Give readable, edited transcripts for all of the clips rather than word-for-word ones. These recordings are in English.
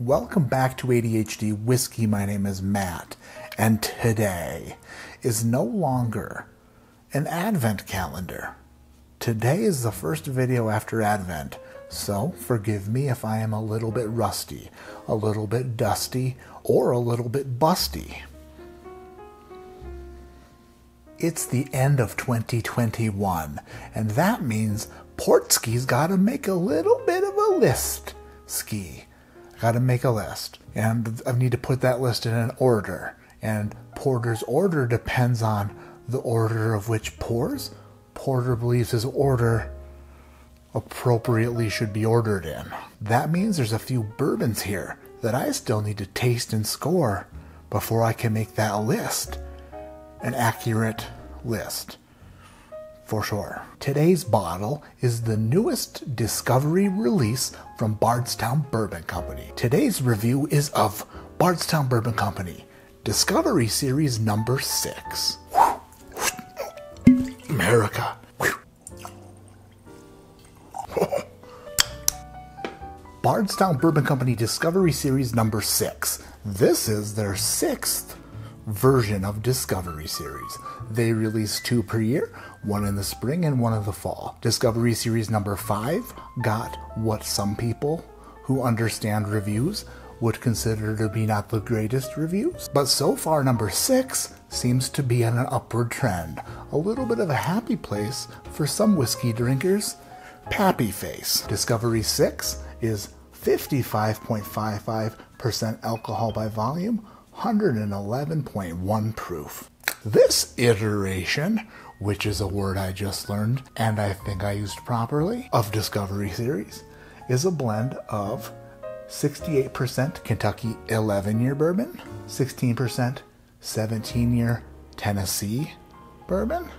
Welcome back to ADHD Whiskey. My name is Matt, and today is no longer an Advent calendar. Today is the first video after Advent, so forgive me if I am a little bit rusty, a little bit dusty, or a little bit busty. It's the end of 2021, and that means Portski's gotta make a little bit of a list ski. Gotta make a list, and I need to put that list in an order, and Porter's order depends on the order of which pours. Porter believes his order appropriately should be ordered in. That means there's a few bourbons here that I still need to taste and score before I can make that list an accurate list, for sure. Today's bottle is the newest Discovery release from Bardstown Bourbon Company. Today's review is of Bardstown Bourbon Company, Discovery Series number 6. America. Bardstown Bourbon Company Discovery Series number 6. This is their sixth version of Discovery Series. They release two per year, one in the spring and one in the fall. Discovery Series number 5 got what some people who understand reviews would consider to be not the greatest reviews, but so far number 6 seems to be on an upward trend. A little bit of a happy place for some whiskey drinkers. Pappy face. Discovery 6 is 55.55% alcohol by volume, 111.1 proof. This iteration, which is a word I just learned and I think I used properly, of Discovery Series is a blend of 68% Kentucky 11-year bourbon, 16% 17-year Tennessee bourbon,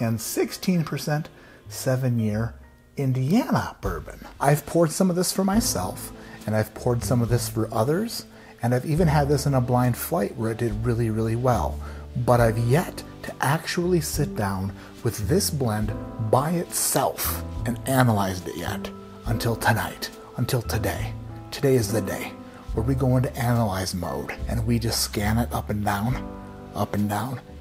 and 16% 7-year Indiana bourbon. I've poured some of this for myself, and I've poured some of this for others, and I've even had this in a blind flight where it did really, really well. But I've yet to actually sit down with this blend by itself and analyzed it yet, until tonight, until today. Today is the day where we go into analyze mode and we just scan it up and down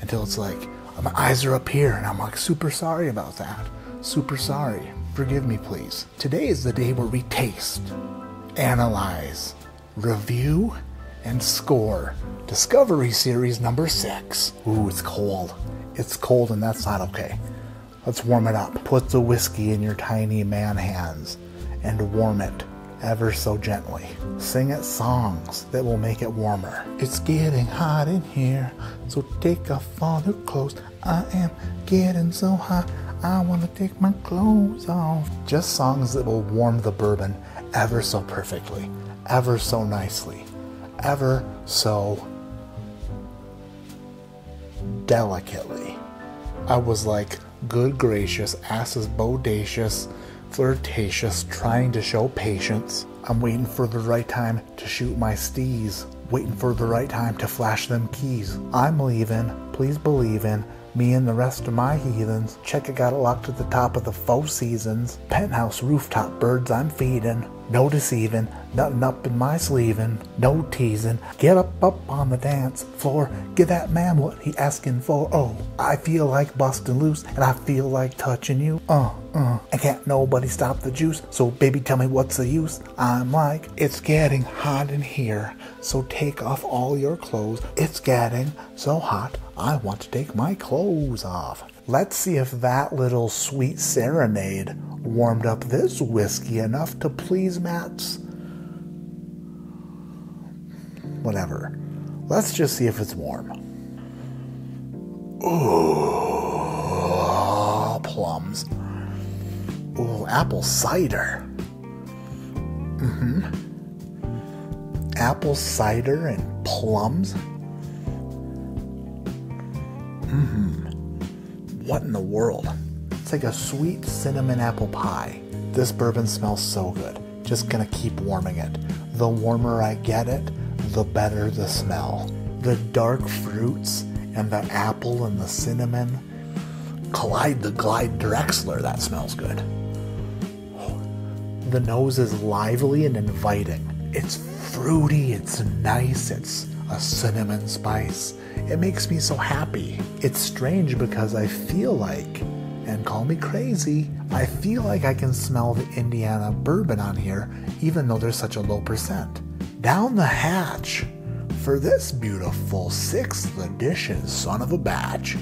until it's like, my eyes are up here and I'm like, super sorry about that. Super sorry, forgive me please. Today is the day where we taste, analyze, review, and score Discovery Series number 6. Ooh, it's cold. It's cold and that's not okay. Let's warm it up. Put the whiskey in your tiny man hands and warm it ever so gently. Sing it songs that will make it warmer. It's getting hot in here, so take off all your clothes. I am getting so hot, I want to take my clothes off. Just songs that will warm the bourbon ever so perfectly, ever so nicely, ever so delicately. I was like, good gracious, ass is bodacious, flirtatious, trying to show patience. I'm waiting for the right time to shoot my steez, waiting for the right time to flash them keys. I'm leaving, please believe in me and the rest of my heathens. Check, I got it locked at the top of the 4 seasons. Penthouse rooftop birds I'm feeding. No deceiving, nothing up in my sleeving. No teasing, get up on the dance floor. Give that man what he asking for. Oh, I feel like busting loose and I feel like touching you. I can't nobody stop the juice. So baby, tell me what's the use? I'm like, it's getting hot in here, so take off all your clothes. It's getting so hot, I want to take my clothes off. Let's see if that little sweet serenade warmed up this whiskey enough to please Matt's whatever. Let's just see if it's warm. Ooh, plums. Ooh, apple cider. Apple cider and plums. What in the world? It's like a sweet cinnamon apple pie. This bourbon smells so good. Just gonna keep warming it. The warmer I get it, the better the smell. The dark fruits and the apple and the cinnamon collide. The Glide Drexler, that smells good. The nose is lively and inviting. It's fruity, it's nice, it's a cinnamon spice. It makes me so happy. It's strange because I feel like, and call me crazy, I feel like I can smell the Indiana bourbon on here, even though there's such a low percent. Down the hatch for this beautiful 6th edition son of a batch.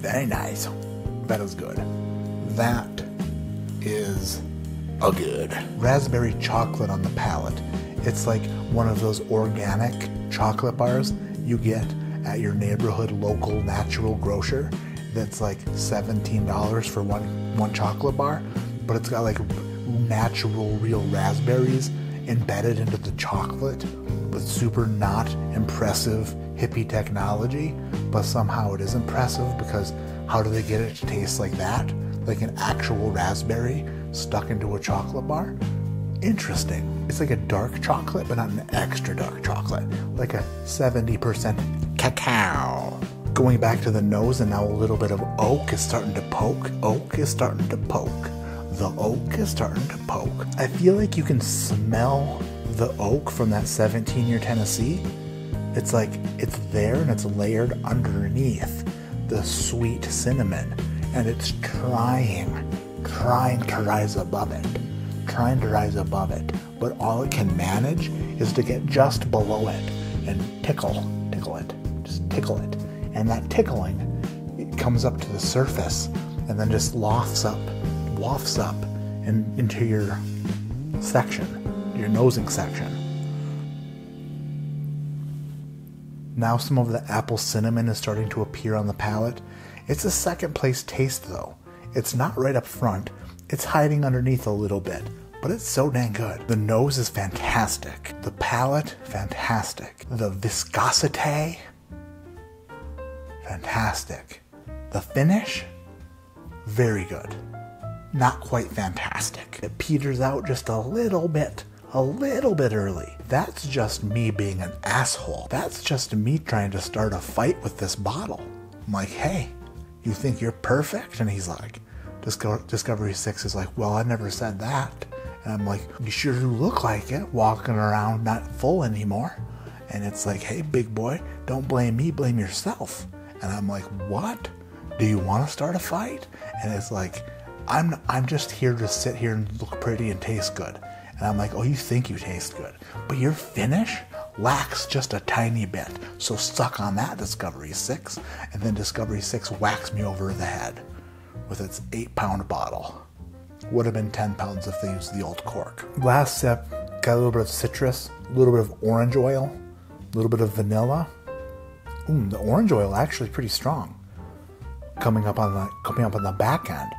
Very nice. That is good. That is a good raspberry chocolate on the palate. It's like one of those organic chocolate bars you get at your neighborhood local natural grocer that's like $17 for one chocolate bar, but it's got like natural real raspberries embedded into the chocolate with super not impressive hippie technology, but somehow it is impressive because how do they get it to taste like that? Like an actual raspberry stuck into a chocolate bar? Interesting. It's like a dark chocolate, but not an extra dark chocolate. Like a 70% cacao. Going back to the nose, and now a little bit of oak is starting to poke. Oak is starting to poke. The oak is starting to poke. I feel like you can smell the oak from that 17-year Tennessee. It's like it's there and it's layered underneath the sweet cinnamon, and it's trying to rise above it, but all it can manage is to get just below it and tickle it, and that tickling, it comes up to the surface and then just wafts up and into your section, your nosing section. Now some of the apple cinnamon is starting to appear on the palate. It's a second place taste though. It's not right up front. It's hiding underneath a little bit, but it's so dang good. The nose is fantastic. The palate, fantastic. The viscosity, fantastic. The finish, very good. Not quite fantastic. It peters out just a little bit early. That's just me being an asshole. That's just me trying to start a fight with this bottle. I'm like, hey, you think you're perfect? And he's like, Discovery 6 is like, well, I never said that. And I'm like, you sure do look like it, walking around not full anymore. And it's like, hey, big boy, don't blame me, blame yourself. And I'm like, what? Do you want to start a fight? And it's like, I'm just here to sit here and look pretty and taste good. And I'm like, oh, you think you taste good, but your finish lacks just a tiny bit. So suck on that, Discovery 6. And then Discovery 6 whacks me over the head with its 8-pound bottle. Would have been 10 pounds if they used the old cork. Last sip, got a little bit of citrus, a little bit of orange oil, a little bit of vanilla. Ooh, the orange oil actually pretty strong. Coming up on the back end.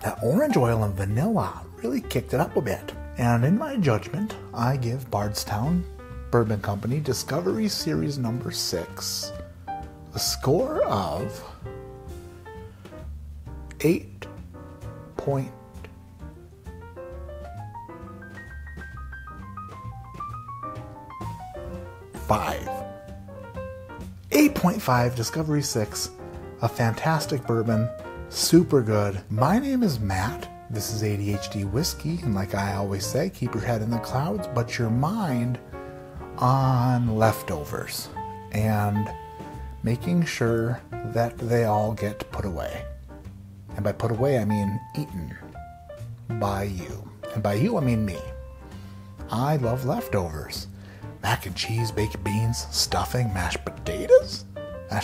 That orange oil and vanilla really kicked it up a bit. And in my judgment, I give Bardstown Bourbon Company Discovery Series number 6 a score of 8.5. 8.5 Discovery 6, a fantastic bourbon, super good. My name is Matt. This is ADHD Whiskey, and like I always say, keep your head in the clouds, but your mind on leftovers and making sure that they all get put away. And by put away, I mean eaten by you. And by you, I mean me. I love leftovers. Mac and cheese, baked beans, stuffing, mashed potatoes? I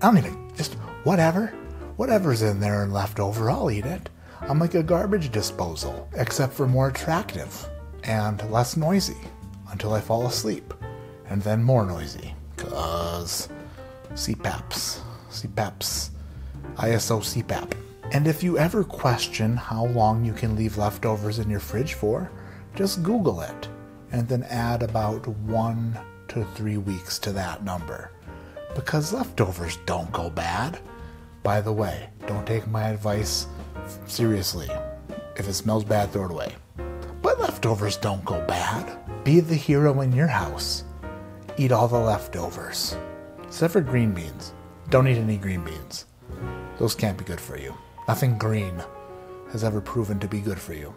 don't even, just whatever. Whatever's in there and left over, I'll eat it. I'm like a garbage disposal, except for more attractive and less noisy until I fall asleep, and then more noisy, cause CPAPs, ISO CPAP. And if you ever question how long you can leave leftovers in your fridge for, just Google it, and then add about 1 to 3 weeks to that number, because leftovers don't go bad. By the way, don't take my advice seriously. If it smells bad, throw it away. But leftovers don't go bad. Be the hero in your house. Eat all the leftovers. Except for green beans. Don't eat any green beans. Those can't be good for you. Nothing green has ever proven to be good for you.